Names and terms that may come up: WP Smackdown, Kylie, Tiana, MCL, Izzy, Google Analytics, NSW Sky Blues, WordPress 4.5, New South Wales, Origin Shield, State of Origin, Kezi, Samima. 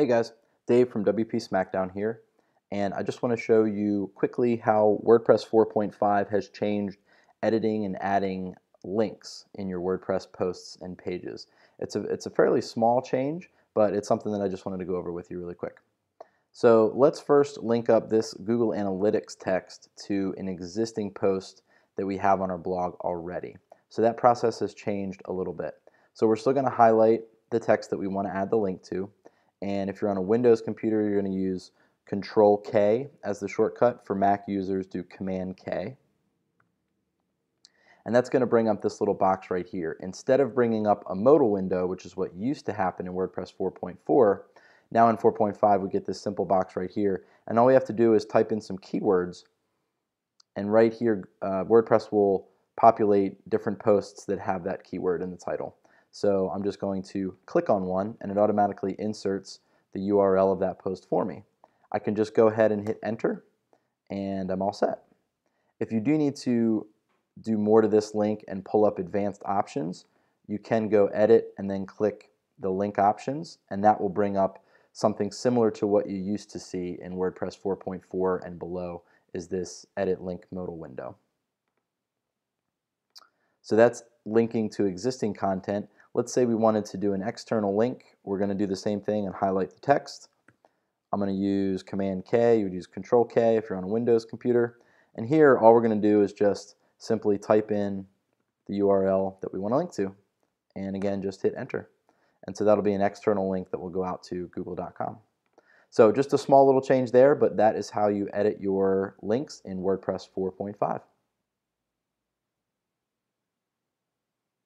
Hey guys, Dave from WP Smackdown here, and I just want to show you quickly how WordPress 4.5 has changed editing and adding links in your WordPress posts and pages. It's a fairly small change, but it's something that I just wanted to go over with you really quick. So let's first link up this Google Analytics text to an existing post that we have on our blog already. So that process has changed a little bit. So we're still going to highlight the text that we want to add the link to. And if you're on a Windows computer, you're going to use Control-K as the shortcut. For Mac users, do Command-K. And that's going to bring up this little box right here. Instead of bringing up a modal window, which is what used to happen in WordPress 4.4, now in 4.5 we get this simple box right here. And all we have to do is type in some keywords, and right here WordPress will populate different posts that have that keyword in the title. So I'm just going to click on one, and it automatically inserts the URL of that post for me. I can just go ahead and hit enter, and I'm all set. If you do need to do more to this link and pull up advanced options, you can go edit and then click the link options, and that will bring up something similar to what you used to see in WordPress 4.4 and below, is this edit link modal window. So that's linking to existing content. Let's say we wanted to do an external link. We're going to do the same thing and highlight the text. I'm going to use Command-K. You would use Control-K if you're on a Windows computer. And here, all we're going to do is just simply type in the URL that we want to link to. And again, just hit enter. And so that'll be an external link that will go out to google.com. So just a small little change there, but that is how you edit your links in WordPress 4.5.